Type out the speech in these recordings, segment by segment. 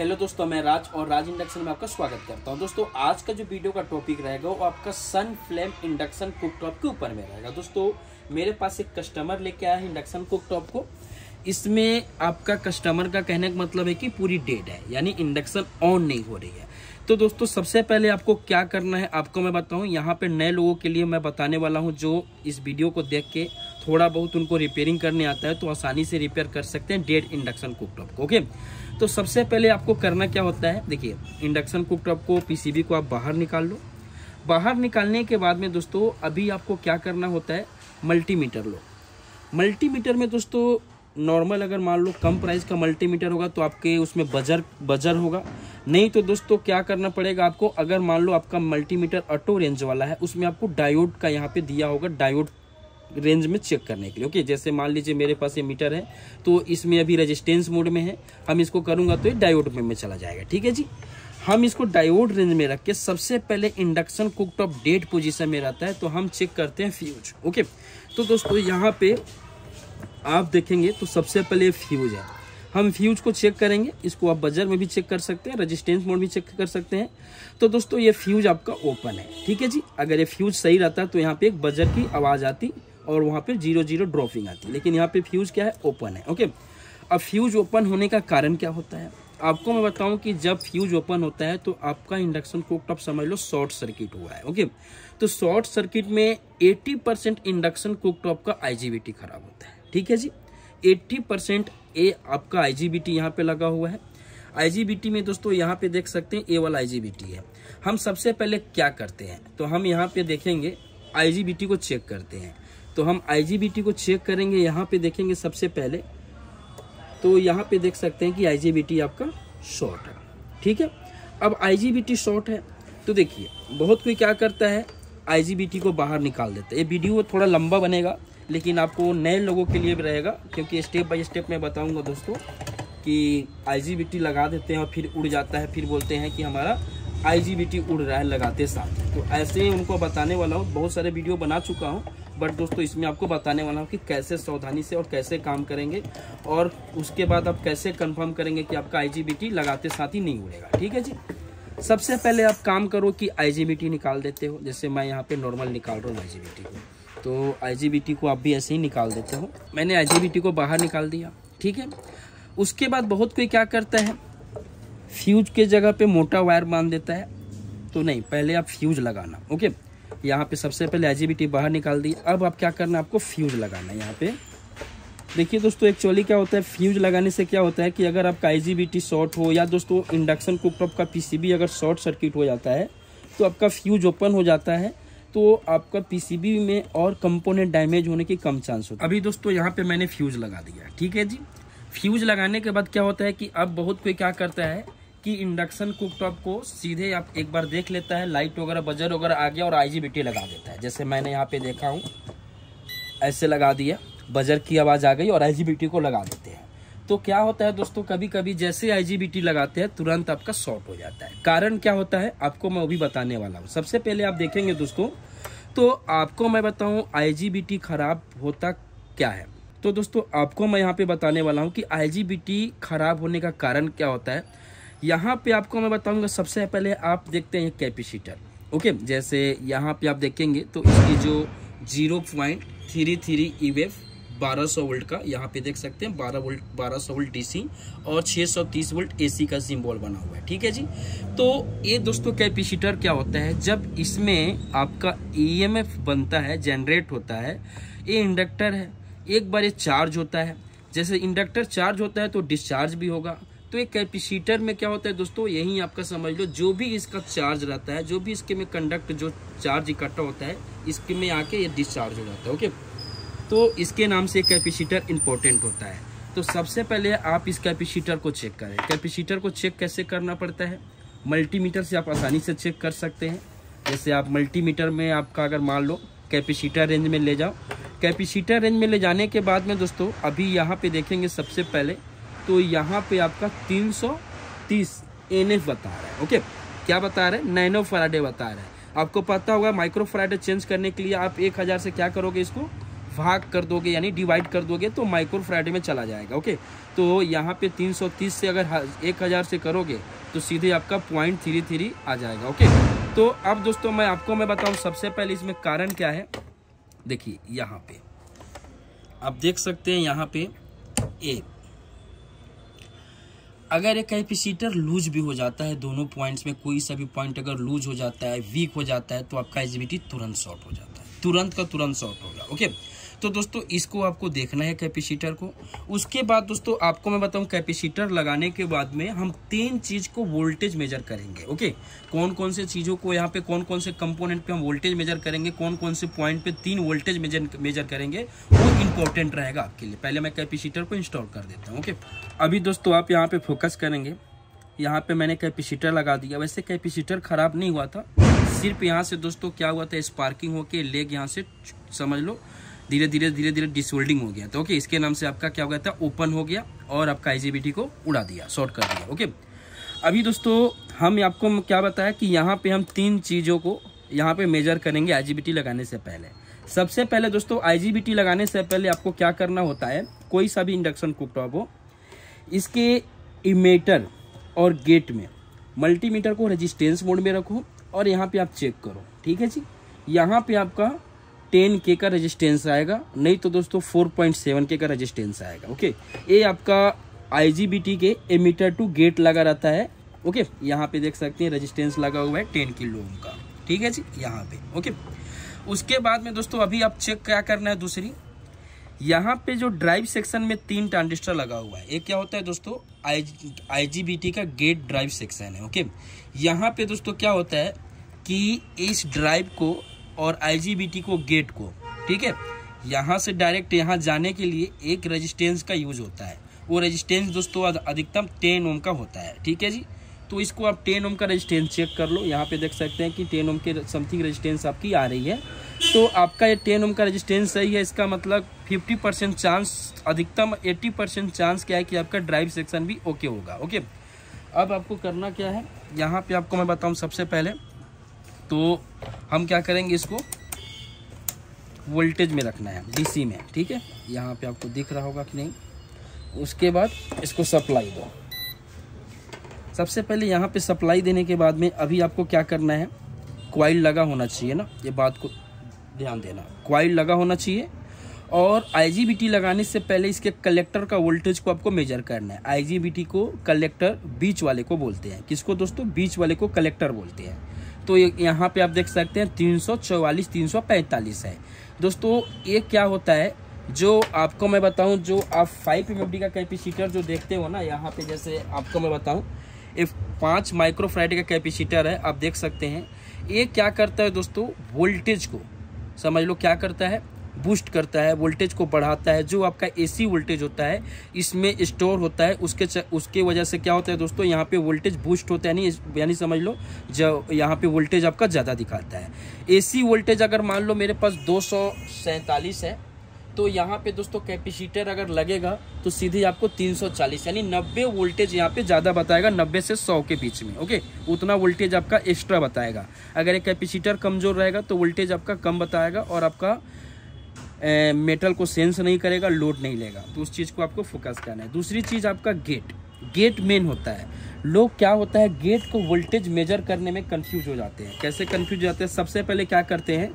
Hello दोस्तों, मैं राज और राज इंडक्शन में आपका स्वागत करता हूं। दोस्तों, आज का जो वीडियो का टॉपिक रहेगा वो आपका सन फ्लेम इंडक्शन कुकटॉप के ऊपर में रहेगा। दोस्तों, मेरे पास एक कस्टमर लेके आया है इंडक्शन कुकटॉप को। इसमें आपका कस्टमर का कहने का मतलब है कि पूरी डेड है, यानी इंडक्शन ऑन नहीं हो रही है। तो दोस्तों, सबसे पहले आपको क्या करना है आपको मैं बताऊँ, यहाँ पर नए लोगों के लिए मैं बताने वाला हूँ जो इस वीडियो को देख के थोड़ा बहुत उनको रिपेयरिंग करने आता है तो आसानी से रिपेयर कर सकते हैं डेड इंडक्शन कुकटॉप को। ओके, तो सबसे पहले आपको करना क्या होता है, देखिए इंडक्शन कुकटॉप को, पीसीबी को आप बाहर निकाल लो। बाहर निकालने के बाद में दोस्तों अभी आपको क्या करना होता है, मल्टीमीटर लो। मल्टीमीटर में दोस्तों नॉर्मल अगर मान लो कम प्राइस का मल्टीमीटर होगा तो आपके उसमें बजर होगा, नहीं तो दोस्तों क्या करना पड़ेगा आपको, अगर मान लो आपका मल्टीमीटर ऑटो रेंज वाला है उसमें आपको डायोड का यहाँ पर दिया होगा, डायोड रेंज में चेक करने के लिए। ओके, जैसे मान लीजिए मेरे पास ये मीटर है तो इसमें अभी रेजिस्टेंस मोड में है, हम इसको करूँगा तो ये डायोड में चला जाएगा। ठीक है जी, हम इसको डायोड रेंज में रख के सबसे पहले इंडक्शन कुकटॉप डेड पोजीशन में रहता है तो हम चेक करते हैं फ्यूज। ओके, तो दोस्तों यहाँ पे आप देखेंगे तो सबसे पहले फ्यूज है, हम फ्यूज को चेक करेंगे। इसको आप बजर में भी चेक कर सकते हैं, रेजिस्टेंस मोड भी चेक कर सकते हैं। तो दोस्तों ये फ्यूज आपका ओपन है। ठीक है जी, अगर ये फ्यूज सही रहता है तो यहाँ पे एक बजर की आवाज़ आती और वहाँ पे 00 ड्रॉपिंग आती, लेकिन यहाँ पे फ्यूज़ क्या है, ओपन है। ओके, अब फ्यूज़ ओपन होने का कारण क्या होता है आपको मैं बताऊँ कि जब फ्यूज़ ओपन होता है तो आपका इंडक्शन कुकटॉप समझ लो शॉर्ट सर्किट हुआ है। ओके, तो शॉर्ट सर्किट में 80% इंडक्शन कुकटॉप का IGBT खराब होता है। ठीक है जी, 80% ये आपका IGBT यहाँ पे लगा हुआ है। IGBT में दोस्तों यहाँ पे देख सकते हैं ए वाला IGBT है। हम सबसे पहले क्या करते हैं तो हम यहाँ पे देखेंगे IGBT को चेक करते हैं। तो हम IGBT को चेक करेंगे, यहाँ पे देखेंगे सबसे पहले तो यहाँ पे देख सकते हैं कि IGBT आपका शॉर्ट है। ठीक है, अब IGBT शॉर्ट है तो देखिए बहुत कोई क्या करता है IGBT को बाहर निकाल देता है। ये वीडियो थोड़ा लंबा बनेगा लेकिन आपको नए लोगों के लिए भी रहेगा, क्योंकि स्टेप बाय स्टेप मैं बताऊंगा दोस्तों कि IGBT लगा देते हैं और फिर उड़ जाता है, फिर बोलते हैं कि हमारा IGBT उड़ रहा है लगाते साथ। तो ऐसे ही उनको बताने वाला हूँ, बहुत सारे वीडियो बना चुका हूँ बट दोस्तों इसमें आपको बताने वाला हूँ कि कैसे सावधानी से और कैसे काम करेंगे और उसके बाद आप कैसे कंफर्म करेंगे कि आपका IGBT लगाते साथ ही नहीं उड़ेगा। ठीक है जी, सबसे पहले आप काम करो कि IGBT निकाल देते हो, जैसे मैं यहाँ पे नॉर्मल निकाल रहा हूँ IGBT को, तो IGBT को आप भी ऐसे ही निकाल देते हो। मैंने IGBT को बाहर निकाल दिया। ठीक है, उसके बाद बहुत कोई क्या करता है फ्यूज के जगह पे मोटा वायर बांध देता है, तो नहीं, पहले आप फ्यूज लगाना। ओके, यहाँ पे सबसे पहले IGBT बाहर निकाल दी, अब आप क्या करना है आपको फ्यूज लगाना है। यहाँ पे देखिए दोस्तों एक्चुअली क्या होता है, फ्यूज लगाने से क्या होता है कि अगर आपका IGBT शॉर्ट हो या दोस्तों इंडक्शन कुकटॉप का PCB अगर शॉर्ट सर्किट हो जाता है तो आपका फ्यूज ओपन हो जाता है तो आपका PCB में और कंपोनेंट डैमेज होने की कम चांस होती है। अभी दोस्तों यहाँ पे मैंने फ्यूज लगा दिया। ठीक है जी, फ्यूज लगाने के बाद क्या होता है कि अब बहुत कोई क्या करता है कि इंडक्शन कुकटॉप को सीधे आप एक बार देख लेता है, लाइट वगैरह बजर वगैरह आ गया और IGBT लगा देता है। जैसे मैंने यहाँ पे देखा हूँ ऐसे लगा दिया, बजर की आवाज़ आ गई और IGBT को लगा देते हैं। तो क्या होता है दोस्तों कभी कभी जैसे IGBT लगाते हैं तुरंत आपका शॉर्ट हो जाता है। कारण क्या होता है आपको मैं वो भी बताने वाला हूँ। सबसे पहले आप देखेंगे दोस्तों तो आपको मैं बताऊँ IGBT खराब होता क्या है, तो दोस्तों आपको मैं यहाँ पे बताने वाला हूँ कि IGBT खराब होने का कारण क्या होता है। यहाँ पे आपको मैं बताऊँगा सबसे पहले आप देखते हैं कैपेसिटर। ओके, जैसे यहाँ पे आप देखेंगे तो इसकी जो 0.33 EF 1200 वोल्ट का यहाँ पे देख सकते हैं 1200 वोल्ट DC और 630 वोल्ट AC का सिंबल बना हुआ है। ठीक है जी, तो ये दोस्तों कैपेसिटर क्या होता है, जब इसमें आपका EMF बनता है जनरेट होता है, ये इंडक्टर है, एक बार ये चार्ज होता है, जैसे इंडक्टर चार्ज होता है तो डिस्चार्ज भी होगा। तो एक कैपेसिटर में क्या होता है दोस्तों, यही आपका समझ लो जो भी इसका चार्ज रहता है, जो भी इसके में कंडक्ट जो चार्ज इकट्ठा होता है इसके में आके ये डिस्चार्ज हो जाता है। ओके, तो इसके नाम से कैपेसिटर इम्पोर्टेंट होता है। तो सबसे पहले आप इस कैपेसिटर को चेक करें। कैपेसिटर को चेक कैसे करना पड़ता है, मल्टीमीटर से आप आसानी से चेक कर सकते हैं। जैसे आप मल्टीमीटर में आपका अगर मान लो कैपेसिटर रेंज में ले जाओ, कैपेसिटर रेंज में ले जाने के बाद में दोस्तों अभी यहाँ पे देखेंगे सबसे पहले तो यहाँ पे आपका 330 NF बता रहा है। ओके, क्या बता रहा है, नैनो फराडे बता रहा है। आपको पता होगा माइक्रो फराडे चेंज करने के लिए आप 1000 से क्या करोगे इसको भाग कर दोगे यानी डिवाइड कर दोगे तो माइक्रोफराड में चला जाएगा। ओके, तो यहाँ पे 330 से अगर 1000 से करोगे तो सीधे आपका 0.33 आ जाएगा। ओके, तो अब दोस्तों मैं आपको बताऊँ सबसे पहले इसमें कारण क्या है। देखिए यहाँ पे आप देख सकते हैं, यहाँ पे एक अगर एक कैपेसिटर लूज भी हो जाता है, दोनों पॉइंट्स में कोई सा भी पॉइंट अगर लूज हो जाता है, वीक हो जाता है, तो आपका IGBT तुरंत शॉर्ट हो जाता है, तुरंत का तुरंत शॉर्ट होगा। ओके, तो दोस्तों इसको आपको देखना है कैपेसिटर को। उसके बाद दोस्तों आपको मैं बताऊं कैपेसिटर लगाने के बाद में हम 3 चीज़ को वोल्टेज मेजर करेंगे। ओके, कौन कौन से चीज़ों को यहाँ पे कौन कौन से कंपोनेंट पे हम वोल्टेज मेजर करेंगे, कौन कौन से पॉइंट पे 3 वोल्टेज मेजर करेंगे, वो इम्पोर्टेंट रहेगा आपके लिए। पहले मैं कैपेसिटर को इंस्टॉल कर देता हूँ। ओके, अभी दोस्तों आप यहाँ पर फोकस करेंगे, यहाँ पर मैंने कैपेसिटर लगा दिया। वैसे कैपेसिटर ख़राब नहीं हुआ था, सिर्फ यहाँ से दोस्तों क्या हुआ था, स्पार्किंग होकर लेग यहाँ से समझ लो धीरे धीरे डिसोल्डिंग हो गया था। ओके, इसके नाम से आपका क्या हो गया था, ओपन हो गया और आपका IGBT को उड़ा दिया, शॉर्ट कर दिया। ओके, अभी दोस्तों हम आपको क्या बताया कि यहाँ पे हम 3 चीज़ों को यहाँ पे मेजर करेंगे IGBT लगाने से पहले। सबसे पहले दोस्तों IGBT लगाने से पहले आपको क्या करना होता है, कोई सा भी इंडक्शन कुकटॉप हो, इसके इमीटर और गेट में मल्टीमीटर को रेजिस्टेंस मोड में रखो और यहाँ पर आप चेक करो। ठीक है जी, यहाँ पर आपका 10K का रेजिस्टेंस आएगा, नहीं तो दोस्तों 4.7K का रेजिस्टेंस आएगा। ओके, ये आपका IGBT के एमिटर टू गेट लगा रहता है। ओके, यहाँ पे देख सकते हैं रेजिस्टेंस लगा हुआ है 10 किलो ओम का। ठीक है जी, यहाँ पे। ओके, उसके बाद में दोस्तों अभी आप चेक क्या करना है, दूसरी यहाँ पे जो ड्राइव सेक्शन में 3 ट्रांजिस्टर लगा हुआ है, ये क्या होता है दोस्तों, IGBT का गेट ड्राइव सेक्शन है। ओके, यहाँ पे दोस्तों क्या होता है कि इस ड्राइव को और IGBT को, गेट को, ठीक है, यहाँ से डायरेक्ट यहाँ जाने के लिए एक रेजिस्टेंस का यूज होता है। वो रेजिस्टेंस दोस्तों अधिकतम 10 ओम का होता है। ठीक है जी, तो इसको आप 10 ओम का रेजिस्टेंस चेक कर लो। यहाँ पे देख सकते हैं कि 10 ओम के समथिंग रेजिस्टेंस आपकी आ रही है। तो आपका ये 10 ओम का रेजिस्टेंस सही है, इसका मतलब 50% चांस, अधिकतम 80% चांस क्या है कि आपका ड्राइव सेक्शन भी ओके होगा। ओके, अब आपको करना क्या है, यहाँ पर आपको मैं बताऊँ सबसे पहले तो हम क्या करेंगे, इसको वोल्टेज में रखना है, DC में। ठीक है, यहाँ पे आपको दिख रहा होगा कि नहीं। उसके बाद इसको सप्लाई दो। सबसे पहले यहाँ पे सप्लाई देने के बाद में अभी आपको क्या करना है, कॉइल लगा होना चाहिए ना, ये बात को ध्यान देना, कॉइल लगा होना चाहिए। और IGBT लगाने से पहले इसके कलेक्टर का वोल्टेज को आपको मेजर करना है। IGBT को कलेक्टर, बीच वाले को बोलते हैं। किसको दोस्तों, बीच वाले को कलेक्टर बोलते हैं। तो यहाँ पे आप देख सकते हैं 344 345 है दोस्तों। ये क्या होता है, जो आपको मैं बताऊं, जो आप 5 MFD का कैपेसिटर जो देखते हो ना, यहाँ पे जैसे आपको मैं बताऊं, ये 5 माइक्रोफराड का कैपेसिटर है, आप देख सकते हैं। ये क्या करता है दोस्तों, वोल्टेज को समझ लो क्या करता है, बूस्ट करता है, वोल्टेज को बढ़ाता है। जो आपका AC वोल्टेज होता है इसमें स्टोर होता है, उसके वजह से क्या होता है दोस्तों, यहाँ पे वोल्टेज बूस्ट होता है, नहीं यानी समझ लो जब यहाँ पे वोल्टेज आपका ज़्यादा दिखाता है। AC वोल्टेज अगर मान लो मेरे पास 247 है, तो यहाँ पे दोस्तों कैपेसिटर अगर लगेगा तो सीधे आपको 340 यानी 90 वोल्टेज यहाँ पे ज़्यादा बताएगा, 90 से 100 के बीच में। ओके, उतना वोल्टेज आपका एक्स्ट्रा बताएगा। अगर एक कैपेसिटर कमज़ोर रहेगा तो वोल्टेज आपका कम बताएगा और आपका मेटल को सेंस नहीं करेगा, लोड नहीं लेगा। तो उस चीज़ को आपको फोकस करना है। दूसरी चीज़ आपका गेट मेन होता है। लोग क्या होता है, गेट को वोल्टेज मेजर करने में कंफ्यूज हो जाते हैं। कैसे कंफ्यूज हो जाते हैं, सबसे पहले क्या करते हैं,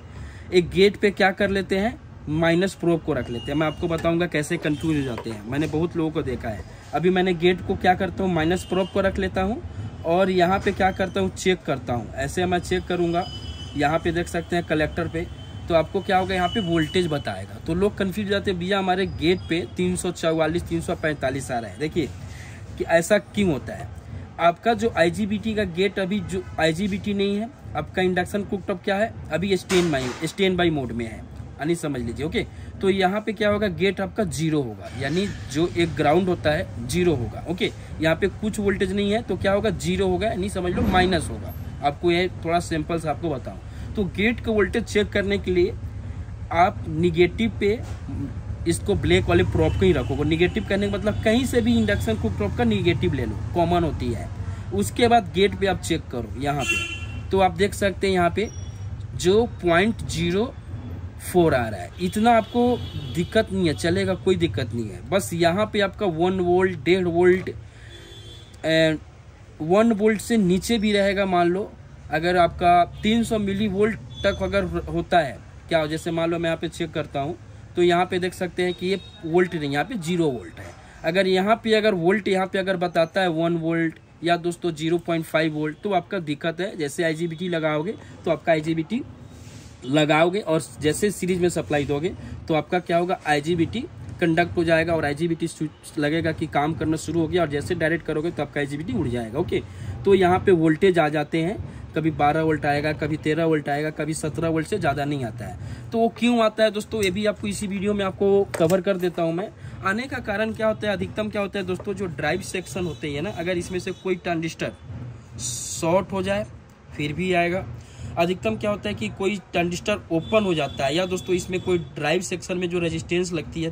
एक गेट पे क्या कर लेते हैं, माइनस प्रोब को रख लेते हैं। मैं आपको बताऊंगा कैसे कंफ्यूज हो जाते हैं, मैंने बहुत लोगों को देखा है। अभी मैंने गेट को क्या करता हूँ, माइनस प्रोब को रख लेता हूँ और यहाँ पर क्या करता हूँ, चेक करता हूँ। ऐसे मैं चेक करूँगा, यहाँ पर देख सकते हैं कलेक्टर पर, तो आपको क्या होगा, यहाँ पे वोल्टेज बताएगा। तो लोग कन्फ्यूज हो जाते हैं, भैया हमारे गेट पे 344 345 आ रहा है। देखिए कि ऐसा क्यों होता है, आपका जो IGBT का गेट अभी जो IGBT नहीं है, आपका इंडक्शन कुकटॉप क्या है, अभी स्टैंड बाई मोड में है, यानी समझ लीजिए। ओके, तो यहाँ पे क्या होगा, गेट आपका 0 होगा, यानी जो एक ग्राउंड होता है 0 होगा। ओके, यहाँ पे कुछ वोल्टेज नहीं है तो क्या होगा, 0 होगा, यानी समझ लो माइनस होगा। आपको यह थोड़ा सैंपल्स आपको बताऊँ, तो गेट का वोल्टेज चेक करने के लिए आप निगेटिव पे इसको ब्लैक वाले प्रॉप को ही रखोगे। निगेटिव करने का मतलब कहीं से भी इंडक्शन कुक प्रॉप का निगेटिव ले लो, कॉमन होती है। उसके बाद गेट पे आप चेक करो, यहाँ पे तो आप देख सकते हैं, यहाँ पे जो 0.0 4 आ रहा है, इतना आपको दिक्कत नहीं है, चलेगा, कोई दिक्कत नहीं है। बस यहाँ पे आपका 1 वोल्ट 1.5 वोल्ट 1 वोल्ट से नीचे भी रहेगा, मान लो अगर आपका 300 मिली वोल्ट तक अगर होता है, क्या जैसे मान लो मैं यहाँ पे चेक करता हूँ तो यहाँ पे देख सकते हैं कि ये वोल्ट नहीं, यहाँ पे 0 वोल्ट है। अगर यहाँ पे अगर वोल्ट यहाँ पे अगर बताता है 1 वोल्ट या दोस्तों 0.5 वोल्ट तो आपका दिक्कत है। जैसे IGBT लगाओगे तो आपका IGBT लगाओगे और जैसे सीरीज में सप्लाई दोगे तो आपका क्या होगा, IGBT कंडक्ट हो जाएगा और IGBT स्विच लगेगा कि काम करना शुरू हो गया, और जैसे डायरेक्ट करोगे तो आपका IGBT उड़ जाएगा। ओके, तो यहाँ पे वोल्टेज आ जाते हैं, कभी 12 वोल्ट आएगा, कभी 13 वोल्ट आएगा, कभी 17 वोल्ट से ज़्यादा नहीं आता है। तो वो क्यों आता है दोस्तों, ये भी आपको इसी वीडियो में आपको कवर कर देता हूँ मैं। आने का कारण क्या होता है, अधिकतम क्या होता है दोस्तों, जो ड्राइव सेक्शन होते हैं ना, अगर इसमें से कोई ट्रांजिस्टर शॉर्ट हो जाए फिर भी आएगा। अधिकतम क्या होता है कि कोई ट्रांजिस्टर ओपन हो जाता है, या दोस्तों इसमें कोई ड्राइव सेक्शन में जो रेजिस्टेंस लगती है,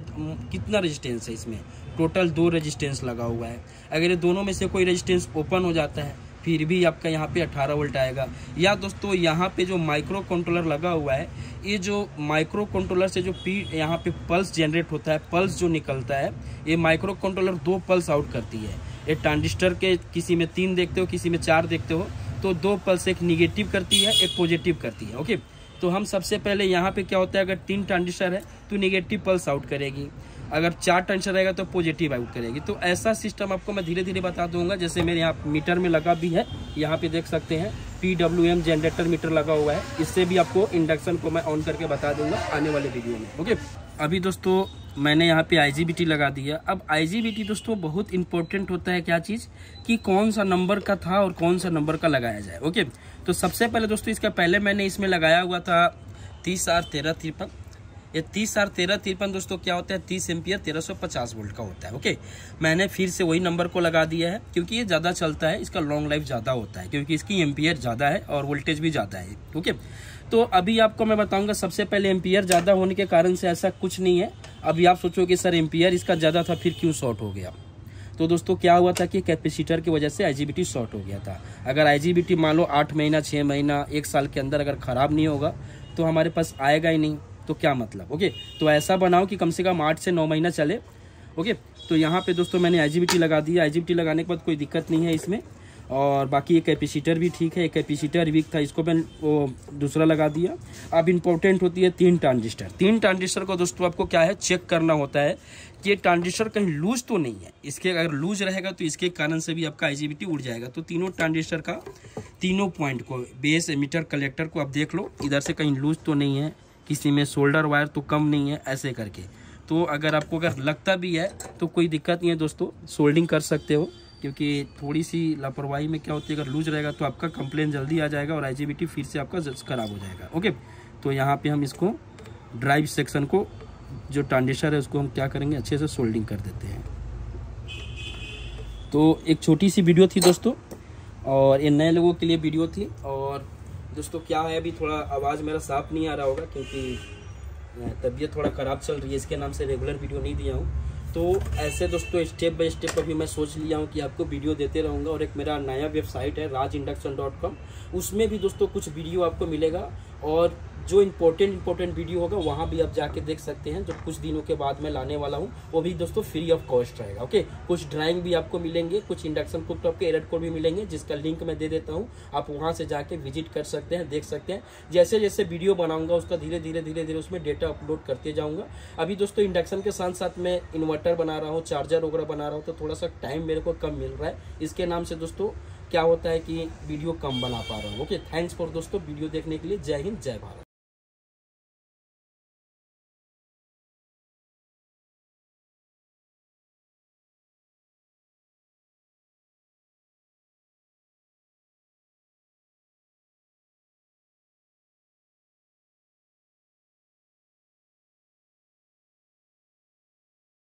कितना रेजिस्टेंस है इसमें, टोटल 2 रेजिस्टेंस लगा हुआ है, अगर ये दोनों में से कोई रेजिस्टेंस ओपन हो जाता है फिर भी आपका यहाँ पे 18 वोल्ट आएगा। या दोस्तों यहाँ पे जो माइक्रो कंट्रोलर लगा हुआ है, ये जो माइक्रो कंट्रोलर से जो यहाँ पे पल्स जनरेट होता है, पल्स जो निकलता है, ये माइक्रो कंट्रोलर 2 पल्स आउट करती है। ये ट्रांजिस्टर के किसी में 3 देखते हो, किसी में 4 देखते हो, तो 2 पल्स, एक निगेटिव करती है, एक पॉजिटिव करती है। ओके, तो हम सबसे पहले यहाँ पे क्या होता है, अगर 3 ट्रांजिस्टर है तो निगेटिव पल्स आउट करेगी, अगर 4 ट्रांजिस्टर रहेगा तो पॉजिटिव आउट करेगी। तो ऐसा सिस्टम आपको मैं धीरे धीरे बता दूंगा। जैसे मेरे यहाँ मीटर में लगा भी है, यहाँ पे देख सकते हैं PWM जनरेटर मीटर लगा हुआ है, इससे भी आपको इंडक्शन को मैं ऑन करके बता दूंगा आने वाले वीडियो में। ओके, अभी दोस्तों मैंने यहाँ पे IGBT लगा दिया। अब IGBT दोस्तों बहुत इंपॉर्टेंट होता है, क्या चीज़, कि कौन सा नंबर का था और कौन सा नंबर का लगाया जाए। ओके, तो सबसे पहले दोस्तों इसका पहले मैंने इसमें लगाया हुआ था 30R1353। ये 30R1353 दोस्तों क्या होता है, 30 एम्पियर 1350 वोल्ट का होता है। ओके, मैंने फिर से वही नंबर को लगा दिया है क्योंकि ये ज़्यादा चलता है, इसका लॉन्ग लाइफ ज़्यादा होता है, क्योंकि इसकी एम्पियर ज़्यादा है और वोल्टेज भी ज़्यादा है। ओके, तो अभी आपको मैं बताऊंगा, सबसे पहले एम्पियर ज़्यादा होने के कारण से ऐसा कुछ नहीं है। अभी आप सोचो कि सर एम्पियर इसका ज़्यादा था फिर क्यों शॉर्ट हो गया, तो दोस्तों क्या हुआ था कि कैपेसिटर की वजह से IGBT शॉर्ट हो गया था। अगर IGBT मान लो 8 महीना 6 महीना 1 साल के अंदर अगर ख़राब नहीं होगा तो हमारे पास आएगा ही नहीं, तो क्या मतलब। ओके, तो ऐसा बनाओ कि कम से कम 8 से 9 महीना चले। ओके, तो यहाँ पे दोस्तों मैंने IGBT लगा दिया। IGBT लगाने के बाद कोई दिक्कत नहीं है इसमें, और बाकी एक कैपेसिटर भी ठीक है, एक कैपेसिटर वीक था, इसको मैंने वो दूसरा लगा दिया। अब इम्पोर्टेंट होती है 3 ट्रांजिस्टर। 3 ट्रांजिस्टर को दोस्तों आपको क्या है, चेक करना होता है कि ट्रांजिस्टर कहीं लूज तो नहीं है, इसके अगर लूज रहेगा तो इसके कारण से भी आपका IGBT उड़ जाएगा। तो 3 ट्रांजिस्टर का 3 पॉइंट को, बेस, एमिटर, कलेक्टर को आप देख लो, इधर से कहीं लूज तो नहीं है, किसी में शोल्डर वायर तो कम नहीं है, ऐसे करके। तो अगर आपको अगर लगता भी है तो कोई दिक्कत नहीं है दोस्तों, सोल्डिंग कर सकते हो, क्योंकि थोड़ी सी लापरवाही में क्या होती है, अगर लूज रहेगा तो आपका कंप्लेन जल्दी आ जाएगा और IGBT फिर से आपका ख़राब हो जाएगा। ओके, तो यहाँ पे हम इसको ड्राइव सेक्शन को, जो ट्रांजिस्टर है उसको हम क्या करेंगे, अच्छे से सोल्डिंग कर देते हैं। तो एक छोटी सी वीडियो थी दोस्तों, और ये नए लोगों के लिए वीडियो थी। और दोस्तों क्या है, अभी थोड़ा आवाज़ मेरा साफ नहीं आ रहा होगा क्योंकि तबीयत थोड़ा ख़राब चल रही है, इसके नाम से रेगुलर वीडियो नहीं दिया हूँ। तो ऐसे दोस्तों स्टेप बाय स्टेप अभी मैं सोच लिया हूँ कि आपको वीडियो देते रहूँगा। और एक मेरा नया वेबसाइट है rajinduction.com, उसमें भी दोस्तों कुछ वीडियो आपको मिलेगा, और जो इम्पोर्टेंट वीडियो होगा वहाँ भी आप जाके देख सकते हैं, जो कुछ दिनों के बाद मैं लाने वाला हूँ, वो भी दोस्तों फ्री ऑफ कॉस्ट रहेगा। ओके, कुछ ड्राइंग भी आपको मिलेंगे, कुछ इंडक्शन कुकटॉप के एरर कोड भी मिलेंगे, जिसका लिंक मैं दे देता हूँ, आप वहाँ से जाके विजिट कर सकते हैं, देख सकते हैं। जैसे जैसे वीडियो बनाऊँगा उसका धीरे धीरे उसमें डेटा अपलोड करते जाऊँगा। अभी दोस्तों इंडक्शन के साथ साथ मैं इन्वर्टर बना रहा हूँ, चार्जर वगैरह बना रहा हूँ, तो थोड़ा सा टाइम मेरे को कम मिल रहा है, इसके नाम से दोस्तों क्या होता है कि वीडियो कम बना पा रहा हूँ। ओके, थैंक्स फॉर दोस्तों वीडियो देखने के लिए। जय हिंद, जय भारत।